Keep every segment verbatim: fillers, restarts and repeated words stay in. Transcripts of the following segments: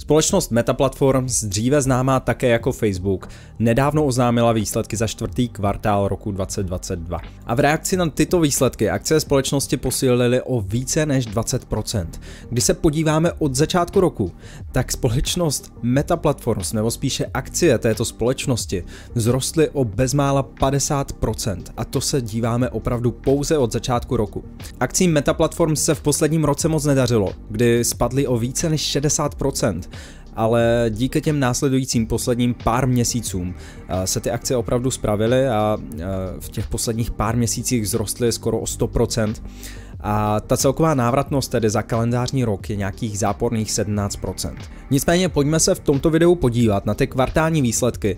Společnost Meta Platforms, dříve známá také jako Facebook, nedávno oznámila výsledky za čtvrtý kvartál roku dvacet dvacet dva. A v reakci na tyto výsledky akcie společnosti posílily o více než dvacet procent. Když se podíváme od začátku roku, tak společnost Meta Platforms, nebo spíše akcie této společnosti, vzrostly o bezmála padesát procent. A to se díváme opravdu pouze od začátku roku. Akcím Meta Platforms se v posledním roce moc nedařilo, kdy spadly o více než šedesát procent. Ale díky těm následujícím posledním pár měsícům se ty akcie opravdu spravily a v těch posledních pár měsících vzrostly skoro o sto procent. A ta celková návratnost tedy za kalendářní rok je nějakých záporných sedmnáct procent. Nicméně pojďme se v tomto videu podívat na ty kvartální výsledky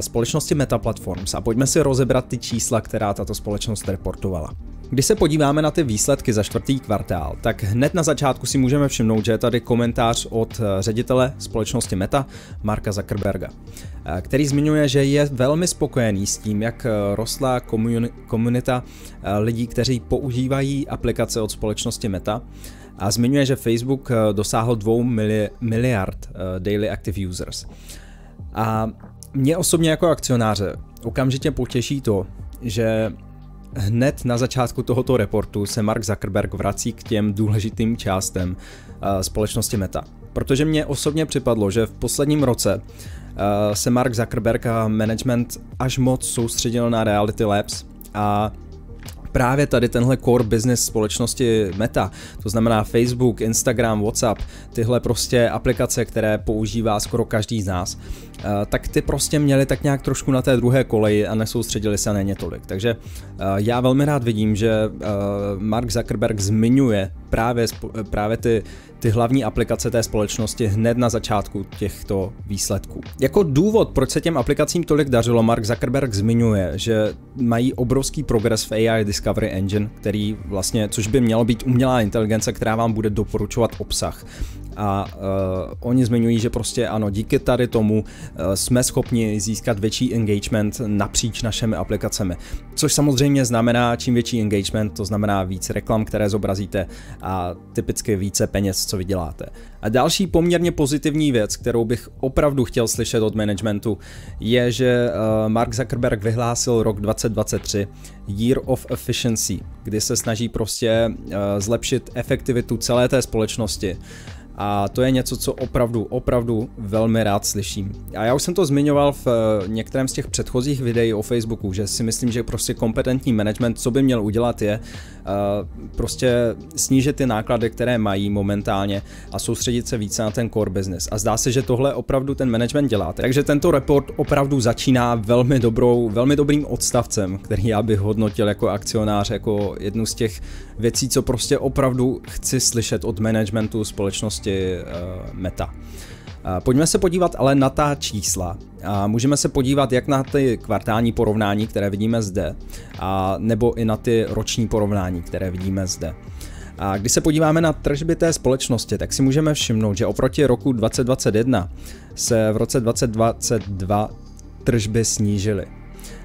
společnosti Meta Platforms a pojďme si rozebrat ty čísla, která tato společnost reportovala. Když se podíváme na ty výsledky za čtvrtý kvartál, tak hned na začátku si můžeme všimnout, že je tady komentář od ředitele společnosti Meta, Marka Zuckerberga, který zmiňuje, že je velmi spokojený s tím, jak rostla komunita lidí, kteří používají aplikace od společnosti Meta, a zmiňuje, že Facebook dosáhl dvou miliard daily active users. A mě osobně jako akcionáře okamžitě potěší to, že hned na začátku tohoto reportu se Mark Zuckerberg vrací k těm důležitým částem společnosti Meta. Protože mně osobně připadlo, že v posledním roce se Mark Zuckerberg a management až moc soustředil na Reality Labs a právě tady tenhle core business společnosti Meta, to znamená Facebook, Instagram, WhatsApp, tyhle prostě aplikace, které používá skoro každý z nás, tak ty prostě měli tak nějak trošku na té druhé koleji a nesoustředili se na ně tolik. Takže já velmi rád vidím, že Mark Zuckerberg zmiňuje právě, právě ty, ty hlavní aplikace té společnosti hned na začátku těchto výsledků. Jako důvod, proč se těm aplikacím tolik dařilo, Mark Zuckerberg zmiňuje, že mají obrovský progres v A I Discovery Engine, který vlastně, což by mělo být umělá inteligence, která vám bude doporučovat obsah. A uh, oni zmiňují, že prostě ano, díky tady tomu uh, jsme schopni získat větší engagement napříč našimi aplikacemi. Což samozřejmě znamená, čím větší engagement, to znamená víc reklam, které zobrazíte a typicky více peněz, co vyděláte. A další poměrně pozitivní věc, kterou bych opravdu chtěl slyšet od managementu, je, že uh, Mark Zuckerberg vyhlásil rok dva tisíce dvacet tři Year of Efficiency, kdy se snaží prostě uh, zlepšit efektivitu celé té společnosti. A to je něco, co opravdu, opravdu velmi rád slyším. A já už jsem to zmiňoval v některém z těch předchozích videí o Facebooku, že si myslím, že prostě kompetentní management, co by měl udělat, je prostě snížit ty náklady, které mají momentálně a soustředit se více na ten core business. A zdá se, že tohle opravdu ten management dělá. Takže tento report opravdu začíná velmi dobrou, velmi dobrým odstavcem, který já bych hodnotil jako akcionář, jako jednu z těch věcí, co prostě opravdu chci slyšet od managementu společnosti Meta. Pojďme se podívat ale na ta čísla. A můžeme se podívat jak na ty kvartální porovnání, které vidíme zde, a nebo i na ty roční porovnání, které vidíme zde. A když se podíváme na tržby té společnosti, tak si můžeme všimnout, že oproti roku dva tisíce dvacet jedna se v roce dva tisíce dvacet dva tržby snížily.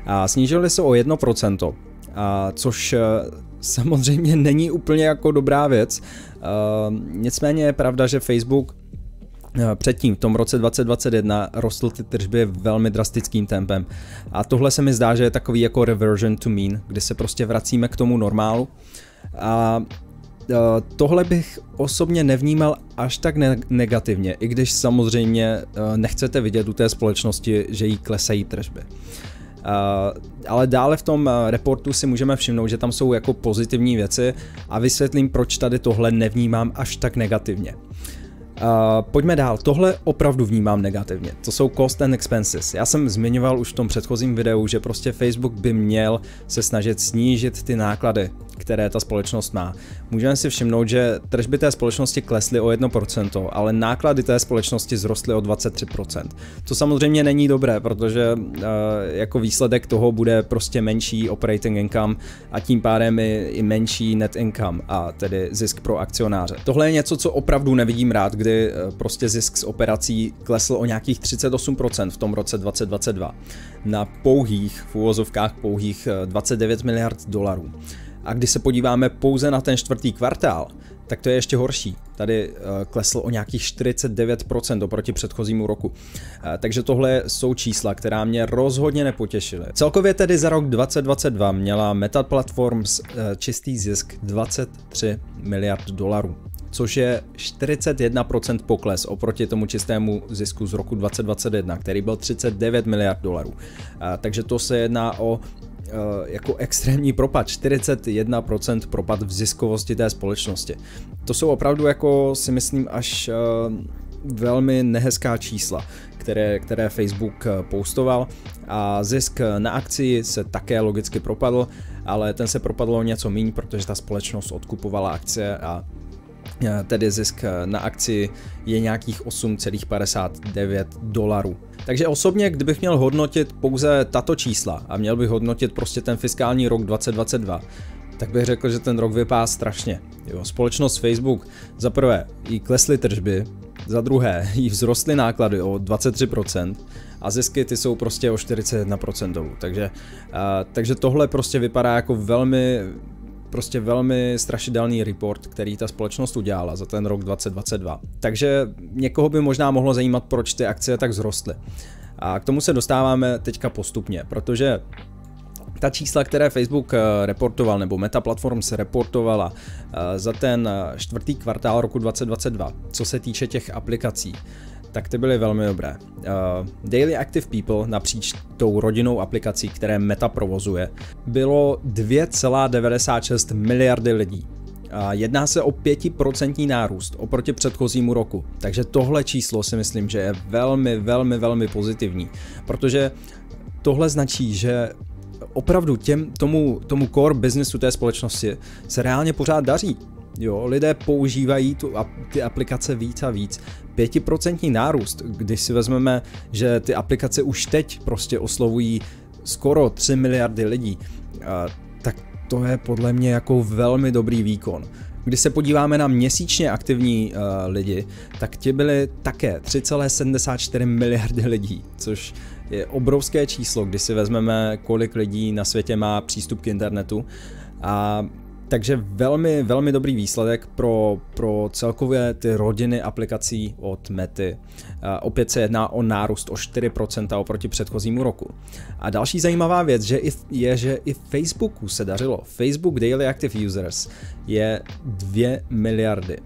A snížily se o jedno procento, a což samozřejmě není úplně jako dobrá věc, uh, nicméně je pravda, že Facebook uh, předtím v tom roce dva tisíce dvacet jedna rostl ty tržby velmi drastickým tempem a tohle se mi zdá, že je takový jako reversion to mean, kdy se prostě vracíme k tomu normálu a uh, tohle bych osobně nevnímal až tak ne negativně, i když samozřejmě uh, nechcete vidět u té společnosti, že jí klesají tržby. Uh, ale dále v tom reportu si můžeme všimnout, že tam jsou jako pozitivní věci a vysvětlím, proč tady tohle nevnímám až tak negativně. Uh, pojďme dál, tohle opravdu vnímám negativně, to jsou cost and expenses. Já jsem zmiňoval už v tom předchozím videu, že prostě Facebook by měl se snažit snížit ty náklady, které ta společnost má. Můžeme si všimnout, že tržby té společnosti klesly o jedno procento, ale náklady té společnosti zrostly o dvacet tři procent. To samozřejmě není dobré, protože uh, jako výsledek toho bude prostě menší operating income a tím pádem i, i menší net income, a tedy zisk pro akcionáře. Tohle je něco, co opravdu nevidím rád, kdy prostě zisk z operací klesl o nějakých třicet osm procent v tom roce dva tisíce dvacet dva na pouhých, v úvozovkách pouhých dvacet devět miliard dolarů. A když se podíváme pouze na ten čtvrtý kvartál, tak to je ještě horší. Tady klesl o nějakých čtyřicet devět procent oproti předchozímu roku. Takže tohle jsou čísla, která mě rozhodně nepotěšily. Celkově tedy za rok dva tisíce dvacet dva měla Meta Platforms čistý zisk dvacet tři miliard dolarů. Což je čtyřicet jedna procent pokles oproti tomu čistému zisku z roku dva tisíce dvacet jedna, který byl třicet devět miliard dolarů. Takže to se jedná o jako extrémní propad, čtyřicet jedna procent propad v ziskovosti té společnosti. To jsou opravdu, jako si myslím, až velmi nehezká čísla, které, které Facebook postoval, a zisk na akci se také logicky propadl, ale ten se propadlo něco míň, protože ta společnost odkupovala akcie, a tedy zisk na akci je nějakých osm celá padesát devět dolarů. Takže osobně, kdybych měl hodnotit pouze tato čísla a měl bych hodnotit prostě ten fiskální rok dva tisíce dvacet dva, tak bych řekl, že ten rok vypadá strašně. Jo, společnost Facebook, za prvé jí klesly tržby, za druhé jí vzrostly náklady o dvacet tři procent a zisky ty jsou prostě o čtyřicet jedna procent dolů. Takže, a, takže tohle prostě vypadá jako velmi... prostě velmi strašidelný report, který ta společnost udělala za ten rok dva tisíce dvacet dva. Takže někoho by možná mohlo zajímat, proč ty akcie tak vzrostly. A k tomu se dostáváme teďka postupně, protože ta čísla, které Facebook reportoval, nebo Meta Platforms reportovala za ten čtvrtý kvartál roku dva tisíce dvacet dva, co se týče těch aplikací, tak ty byly velmi dobré. Uh, Daily Active People napříč tou rodinnou aplikací, které Meta provozuje, bylo dvě celá devadesát šest miliardy lidí. Uh, jedná se o pětiprocentní nárůst oproti předchozímu roku. Takže tohle číslo si myslím, že je velmi, velmi, velmi pozitivní. Protože tohle značí, že opravdu těm, tomu, tomu core businessu té společnosti se reálně pořád daří. Jo, lidé používají tu, ty aplikace víc a víc. Pětiprocentní nárůst, když si vezmeme, že ty aplikace už teď prostě oslovují skoro tři miliardy lidí, tak to je podle mě jako velmi dobrý výkon. Když se podíváme na měsíčně aktivní lidi, tak ti byly také tři celá sedmdesát čtyři miliardy lidí, což je obrovské číslo, když si vezmeme, kolik lidí na světě má přístup k internetu. A takže velmi, velmi dobrý výsledek pro, pro celkově ty rodiny aplikací od Mety. Opět se jedná o nárůst o čtyři procenta oproti předchozímu roku. A další zajímavá věc že i, je, že i Facebooku se dařilo. Facebook Daily Active Users je dvě miliardy.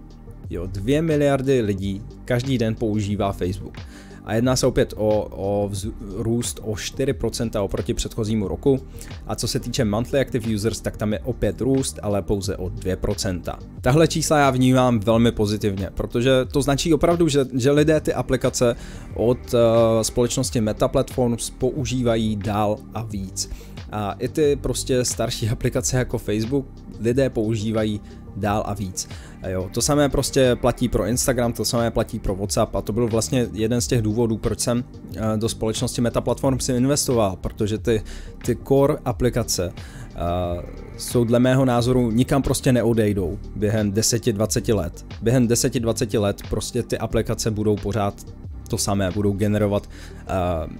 Jo, dvě miliardy lidí každý den používá Facebook. A jedná se opět o, o růst o čtyři procenta oproti předchozímu roku. A co se týče monthly active users, tak tam je opět růst, ale pouze o dvě procenta. Tahle čísla já vnímám velmi pozitivně, protože to značí opravdu, že, že lidé ty aplikace od uh, společnosti Meta Platforms používají dál a víc. A i ty prostě starší aplikace jako Facebook lidé používají dál a víc. A jo, to samé prostě platí pro Instagram, to samé platí pro WhatsApp, a to byl vlastně jeden z těch důvodů, proč jsem do společnosti Meta Platforms investoval, protože ty, ty core aplikace uh, jsou dle mého názoru nikam prostě neodejdou během deset až dvacet let. Během deset až dvacet let prostě ty aplikace budou pořád to samé, budou generovat uh,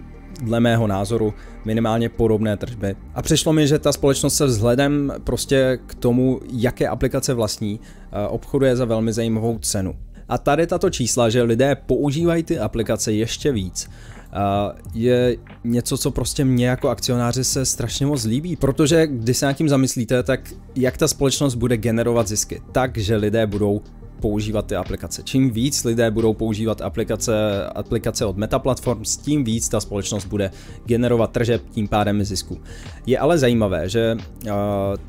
dle mého názoru minimálně podobné tržby. A přišlo mi, že ta společnost se vzhledem prostě k tomu, jaké aplikace vlastní, obchoduje za velmi zajímavou cenu. A tady tato čísla, že lidé používají ty aplikace ještě víc, je něco, co prostě mě jako akcionáři se strašně moc líbí, protože když se nad tím zamyslíte, tak jak ta společnost bude generovat zisky, takže lidé budou používat ty aplikace. Čím víc lidé budou používat aplikace, aplikace od Meta Platforms, tím víc ta společnost bude generovat tržeb, tím pádem zisku. Je ale zajímavé, že uh,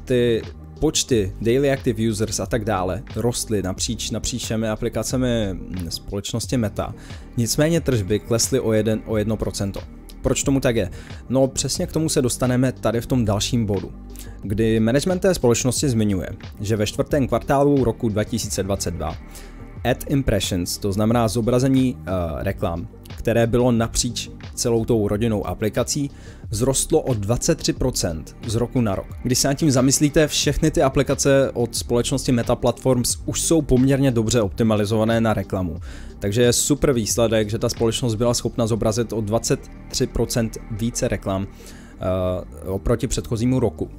ty počty daily active users a tak dále rostly napříč, napříč všemi aplikacemi společnosti Meta, nicméně tržby klesly o, jeden, o jedno procento. Proč tomu tak je? No přesně k tomu se dostaneme tady v tom dalším bodu, kdy management té společnosti zmiňuje, že ve čtvrtém kvartálu roku dva tisíce dvacet dva ad impressions, to znamená zobrazení uh, reklam, které bylo napříč celou tou rodinou aplikací, vzrostlo o dvacet tři procent z roku na rok. Když se nad tím zamyslíte, všechny ty aplikace od společnosti Meta Platforms už jsou poměrně dobře optimalizované na reklamu. Takže je super výsledek, že ta společnost byla schopna zobrazit o dvacet tři procent více reklam uh, oproti předchozímu roku.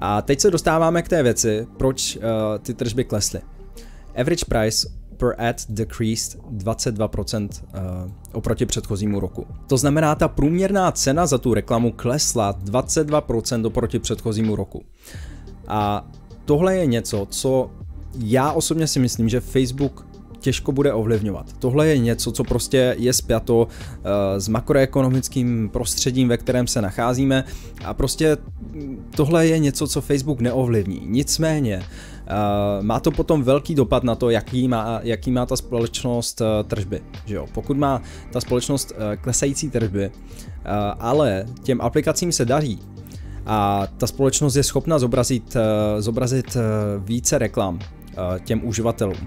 A teď se dostáváme k té věci, proč uh, ty tržby klesly. Average price per ad decreased dvacet dva procent uh, oproti předchozímu roku. To znamená, ta průměrná cena za tu reklamu klesla dvacet dva procent oproti předchozímu roku. A tohle je něco, co já osobně si myslím, že Facebook těžko bude ovlivňovat. Tohle je něco, co prostě je spjato uh, s makroekonomickým prostředím, ve kterém se nacházíme, a prostě tohle je něco, co Facebook neovlivní. Nicméně Uh, má to potom velký dopad na to, jaký má, jaký má ta společnost uh, tržby. Že jo? Pokud má ta společnost uh, klesající tržby, uh, ale těm aplikacím se daří a ta společnost je schopna zobrazit, uh, zobrazit uh, více reklam uh, těm uživatelům,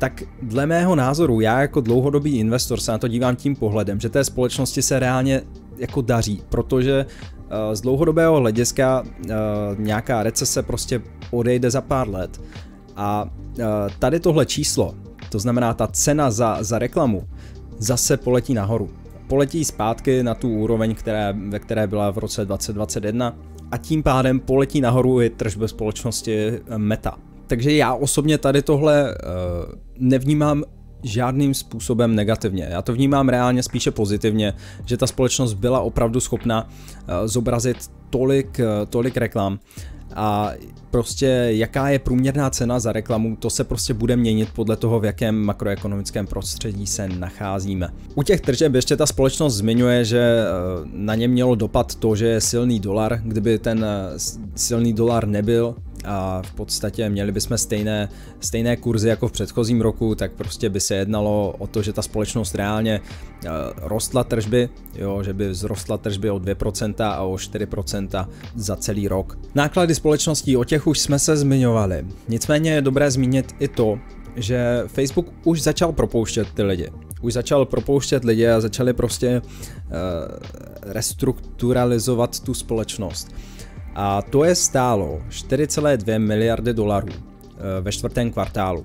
tak dle mého názoru, já jako dlouhodobý investor se na to dívám tím pohledem, že té společnosti se reálně jako daří, protože z dlouhodobého hlediska nějaká recese prostě odejde za pár let a tady tohle číslo, to znamená ta cena za, za reklamu, zase poletí nahoru. Poletí zpátky na tu úroveň, které, ve které byla v roce dvacet dvacet jedna, a tím pádem poletí nahoru i tržby společnosti Meta. Takže já osobně tady tohle nevnímám žádným způsobem negativně. Já to vnímám reálně spíše pozitivně, že ta společnost byla opravdu schopna zobrazit tolik, tolik reklam, a prostě jaká je průměrná cena za reklamu, to se prostě bude měnit podle toho, v jakém makroekonomickém prostředí se nacházíme. U těch tržeb ještě ta společnost zmiňuje, že na ně mělo dopad to, že je silný dolar. Kdyby ten silný dolar nebyl a v podstatě měli bychom stejné, stejné kurzy jako v předchozím roku, tak prostě by se jednalo o to, že ta společnost reálně uh, rostla tržby, jo, že by vzrostla tržby o dvě procenta a o čtyři procenta za celý rok. Náklady společností, o těch už jsme se zmiňovali. Nicméně je dobré zmínit i to, že Facebook už začal propouštět ty lidi. Už začal propouštět lidi a začali prostě uh, restrukturalizovat tu společnost. A to je stálo čtyři celé dvě miliardy dolarů ve čtvrtém kvartálu.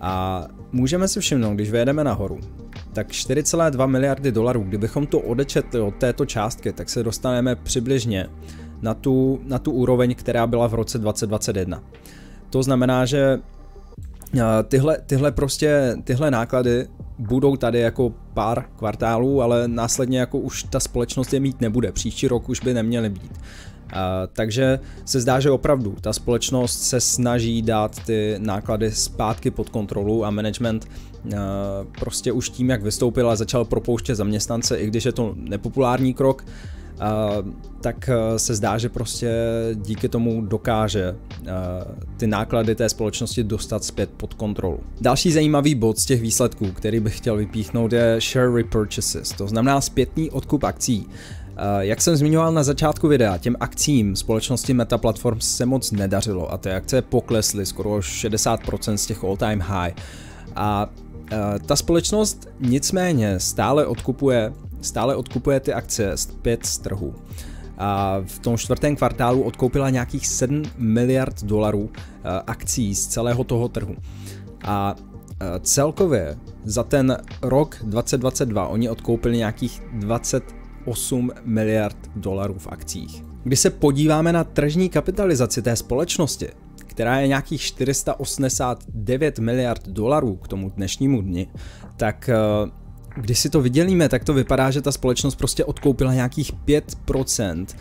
A můžeme si všimnout, když vyjedeme nahoru, tak čtyři celé dvě miliardy dolarů, kdybychom to odečetli od této částky, tak se dostaneme přibližně na tu, na tu úroveň, která byla v roce dvacet dvacet jedna. To znamená, že tyhle, tyhle, prostě, tyhle náklady budou tady jako pár kvartálů, ale následně jako už ta společnost je mít nebude. Příští rok už by neměly být. Uh, takže se zdá, že opravdu ta společnost se snaží dát ty náklady zpátky pod kontrolu a management uh, prostě už tím, jak vystoupil a začal propouštět zaměstnance, i když je to nepopulární krok, uh, tak se zdá, že prostě díky tomu dokáže uh, ty náklady té společnosti dostat zpět pod kontrolu. Další zajímavý bod z těch výsledků, který bych chtěl vypíchnout, je share repurchases, to znamená zpětný odkup akcí. Jak jsem zmiňoval na začátku videa, těm akcím společnosti Meta Platforms se moc nedařilo a ty akce poklesly skoro šedesát procent z těch all time high. A ta společnost nicméně stále odkupuje, stále odkupuje ty akce zpět z trhu. A v tom čtvrtém kvartálu odkoupila nějakých sedm miliard dolarů akcí z celého toho trhu. A celkově za ten rok dvacet dvacet dva oni odkoupili nějakých dvacet osm miliard dolarů v akcích. Když se podíváme na tržní kapitalizaci té společnosti, která je nějakých čtyři sta osmdesát devět miliard dolarů k tomu dnešnímu dni, tak když si to vydělíme, tak to vypadá, že ta společnost prostě odkoupila nějakých pět procent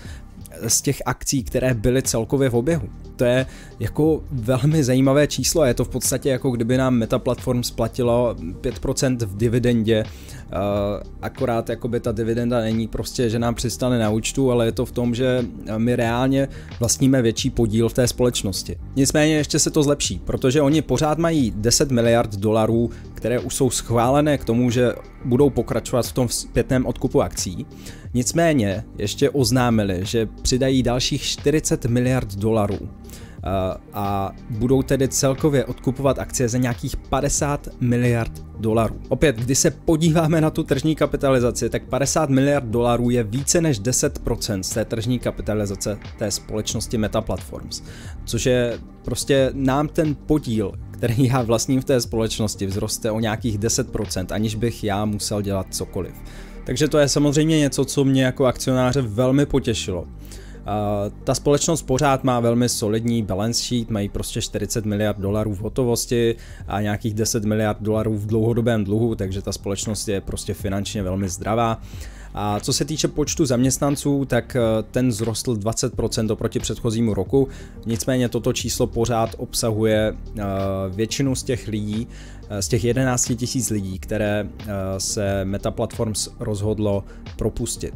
z těch akcí, které byly celkově v oběhu. To je jako velmi zajímavé číslo, je to v podstatě jako kdyby nám Meta Platforms platilo pět procent v dividendě, akorát jakoby ta dividenda není prostě, že nám přistane na účtu, ale je to v tom, že my reálně vlastníme větší podíl v té společnosti. Nicméně ještě se to zlepší, protože oni pořád mají deset miliard dolarů, které už jsou schválené k tomu, že budou pokračovat v tom zpětném odkupu akcí. Nicméně ještě oznámili, že přidají dalších čtyřicet miliard dolarů a budou tedy celkově odkupovat akcie za nějakých padesát miliard dolarů. Opět, když se podíváme na tu tržní kapitalizaci, tak padesát miliard dolarů je více než deset procent z té tržní kapitalizace té společnosti Meta Platforms, což je prostě nám ten podíl, který já vlastním v té společnosti, vzroste o nějakých deset procent, aniž bych já musel dělat cokoliv. Takže to je samozřejmě něco, co mě jako akcionáře velmi potěšilo. Ta společnost pořád má velmi solidní balance sheet, mají prostě čtyřicet miliard dolarů v hotovosti a nějakých deset miliard dolarů v dlouhodobém dluhu, takže ta společnost je prostě finančně velmi zdravá. A co se týče počtu zaměstnanců, tak ten vzrostl dvacet procent oproti předchozímu roku, nicméně toto číslo pořád obsahuje většinu z těch lidí, z těch jedenáct tisíc lidí, které se Meta Platforms rozhodlo propustit.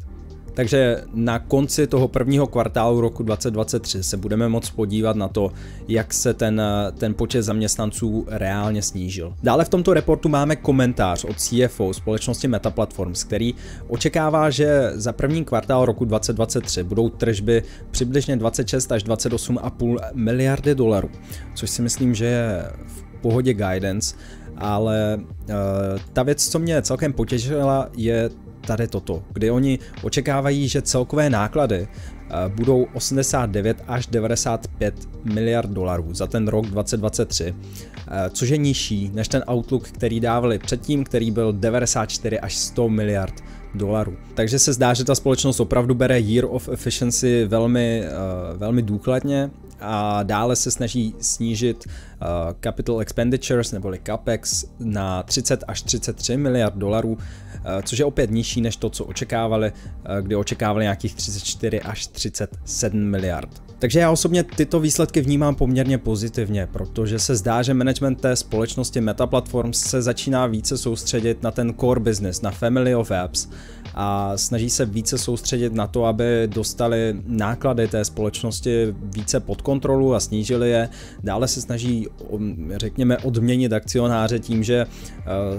Takže na konci toho prvního kvartálu roku dvacet dvacet tři se budeme moct podívat na to, jak se ten, ten počet zaměstnanců reálně snížil. Dále v tomto reportu máme komentář od C F O společnosti Meta Platforms, který očekává, že za první kvartál roku dvacet dvacet tři budou tržby přibližně dvacet šest až dvacet osm celá pět miliardy dolarů, což si myslím, že je v pohodě guidance, ale uh, ta věc, co mě celkem potěšila, je tady toto, kdy oni očekávají, že celkové náklady budou osmdesát devět až devadesát pět miliard dolarů za ten rok dvacet dvacet tři, což je nižší než ten outlook, který dávali předtím, který byl devadesát čtyři až sto miliard dolarů. Takže se zdá, že ta společnost opravdu bere year of efficiency velmi, velmi důkladně a dále se snaží snížit capital expenditures neboli capex na třicet až třicet tři miliard dolarů, což je opět nižší než to, co očekávali, kdy očekávali nějakých třicet čtyři až třicet sedm miliard. Takže já osobně tyto výsledky vnímám poměrně pozitivně, protože se zdá, že management té společnosti Meta Platforms se začíná více soustředit na ten core business, na family of apps a snaží se více soustředit na to, aby dostali náklady té společnosti více pod kontrolu a snížili je. Dále se snaží, řekněme, odměnit akcionáře tím, že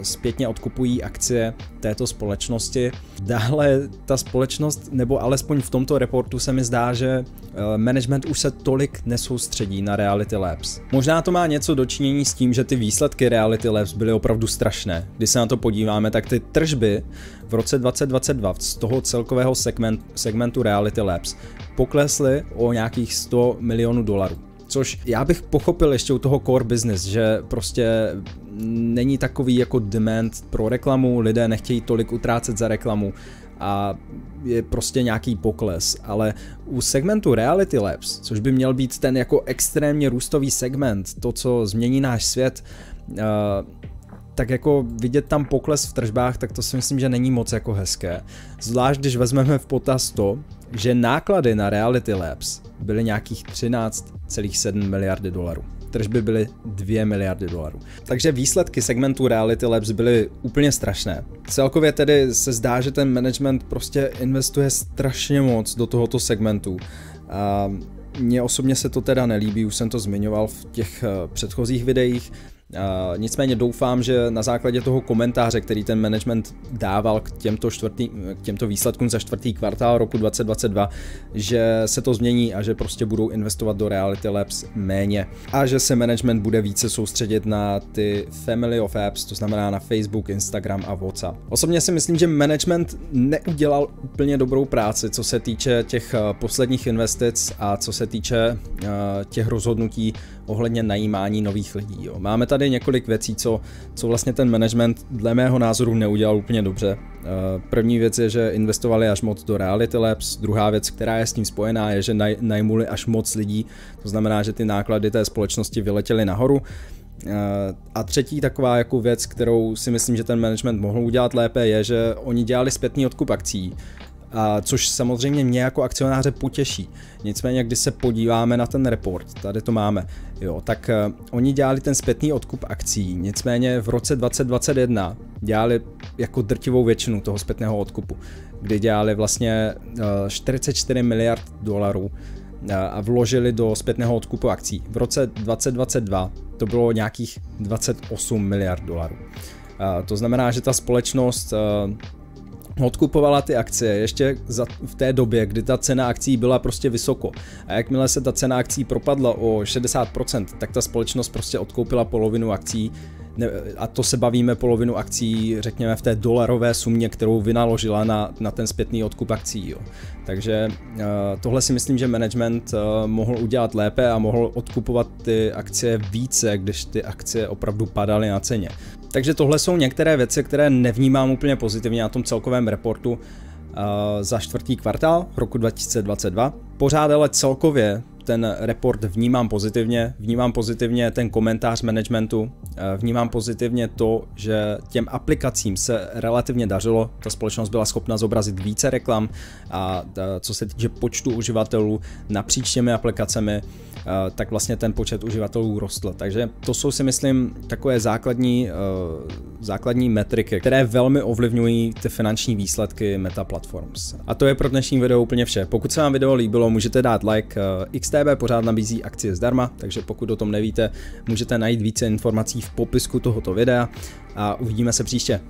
zpětně odkupují akcie této společnosti. Dále ta společnost, nebo alespoň v tomto reportu se mi zdá, že management už se tolik nesoustředí na Reality Labs. Možná to má něco dočinění s tím, že ty výsledky Reality Labs byly opravdu strašné. Když se na to podíváme, tak ty tržby v roce dvacet dvacet dva z toho celkového segment, segmentu Reality Labs poklesly o nějakých sto milionů dolarů. Což já bych pochopil ještě u toho core business, že prostě není takový jako demand pro reklamu, lidé nechtějí tolik utrácet za reklamu a je prostě nějaký pokles, ale u segmentu Reality Labs, což by měl být ten jako extrémně růstový segment, to, co změní náš svět, uh, tak jako vidět tam pokles v tržbách, tak to si myslím, že není moc jako hezké. Zvlášť když vezmeme v potaz to, že náklady na Reality Labs byly nějakých třináct celá sedm miliardy dolarů. Tržby byly dvě miliardy dolarů. Takže výsledky segmentu Reality Labs byly úplně strašné. Celkově tedy se zdá, že ten management prostě investuje strašně moc do tohoto segmentu. A mně osobně se to teda nelíbí, už jsem to zmiňoval v těch předchozích videích. Uh, nicméně doufám, že na základě toho komentáře, který ten management dával k těmto, čtvrtý, k těmto výsledkům za čtvrtý kvartál roku dvacet dvacet dva, že se to změní a že prostě budou investovat do Reality Labs méně a že se management bude více soustředit na ty family of apps, to znamená na Facebook, Instagram a WhatsApp. Osobně si myslím, že management neudělal úplně dobrou práci, co se týče těch posledních investic a co se týče uh, těch rozhodnutí ohledně najímání nových lidí. Jo. Máme tady několik věcí, co, co vlastně ten management dle mého názoru neudělal úplně dobře. První věc je, že investovali až moc do Reality Labs, druhá věc, která je s tím spojená, je, že naj, najmuli až moc lidí, to znamená, že ty náklady té společnosti vyletěly nahoru. A třetí taková jako věc, kterou si myslím, že ten management mohl udělat lépe, je, že oni dělali zpětný odkup akcí. A což samozřejmě mě jako akcionáře potěší. Nicméně, když se podíváme na ten report, tady to máme, jo, tak uh, oni dělali ten zpětný odkup akcí, nicméně v roce dvacet dvacet jedna dělali jako drtivou většinu toho zpětného odkupu, kdy dělali vlastně uh, čtyřicet čtyři miliard dolarů uh, a vložili do zpětného odkupu akcí. V roce dvacet dvacet dva to bylo nějakých dvacet osm miliard dolarů. Uh, to znamená, že ta společnost uh, odkupovala ty akcie ještě za, v té době, kdy ta cena akcí byla prostě vysoko. A jakmile se ta cena akcí propadla o šedesát procent, tak ta společnost prostě odkoupila polovinu akcí, ne, a to se bavíme polovinu akcí, řekněme, v té dolarové sumě, kterou vynaložila na, na ten zpětný odkup akcí. Jo. Takže uh, tohle si myslím, že management uh, mohl udělat lépe a mohl odkupovat ty akcie více, když ty akcie opravdu padaly na ceně. Takže tohle jsou některé věci, které nevnímám úplně pozitivně na tom celkovém reportu uh, za čtvrtý kvartál roku dva tisíce dvacet dva. Pořád ale celkově ten report vnímám pozitivně, vnímám pozitivně ten komentář managementu, vnímám pozitivně to, že těm aplikacím se relativně dařilo, ta společnost byla schopna zobrazit více reklam a co se týče počtu uživatelů napříč těmi aplikacemi, tak vlastně ten počet uživatelů rostl. Takže to jsou si myslím takové základní, základní metriky, které velmi ovlivňují ty finanční výsledky Meta Platforms. A to je pro dnešní video úplně vše. Pokud se vám video líbilo, můžete dát like. X T B pořád nabízí akcie zdarma, takže pokud o tom nevíte, můžete najít více informací v popisku tohoto videa a uvidíme se příště.